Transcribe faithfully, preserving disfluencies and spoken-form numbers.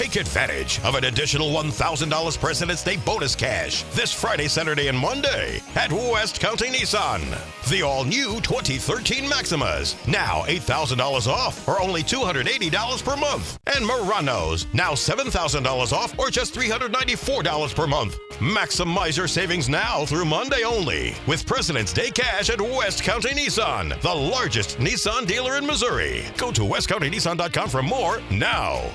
Take advantage of an additional one thousand dollars President's Day bonus cash this Friday, Saturday, and Monday at West County Nissan. The all-new twenty thirteen Maximas, now eight thousand dollars off or only two hundred eighty dollars per month. And Muranos, now seven thousand dollars off or just three hundred ninety-four dollars per month. Maximize your savings now through Monday only with President's Day cash at West County Nissan, the largest Nissan dealer in Missouri. Go to west county nissan dot com for more now.